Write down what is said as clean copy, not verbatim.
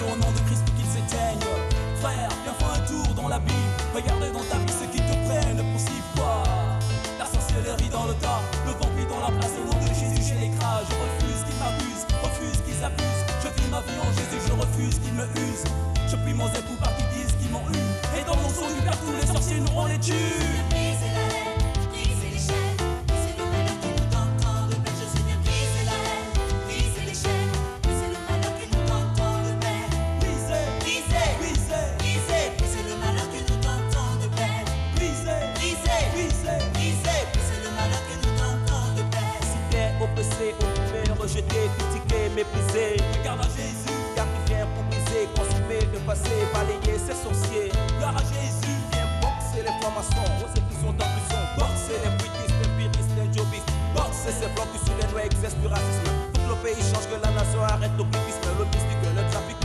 prier au nom de Christ pour qu'il s'éteigne. Frère, viens faire un tour dans la Bible, regarde dans ta vie ceux qui te prennent pour s'y voir. La sorcellerie dans le tas, le vampire dans la place, au nom de Jésus j'ai les crats. Je refuse qu'ils m'abusent, refuse qu'ils abusent. Je vis ma vie en Jésus, je refuse qu'ils me usent. Je prie mon époux par qui disent qu'ils m'ont eu. Et dans mon sang du père tous les sorciers nous on les tue. Rejeté, critiqué, méprisé. Regarde à Jésus, car il vient pour briser, consumer, dépasser, balayer ses sorciers. Regarde à Jésus, viens boxer les francs-maçons, ceux qui sont en prison, boxer les britistes, les piristes, les jobistes, boxer ces blancs qui sont les noirs, exercent du racisme. Tout le pays change, que la nation arrête l'occultisme, le mystique, le trafic.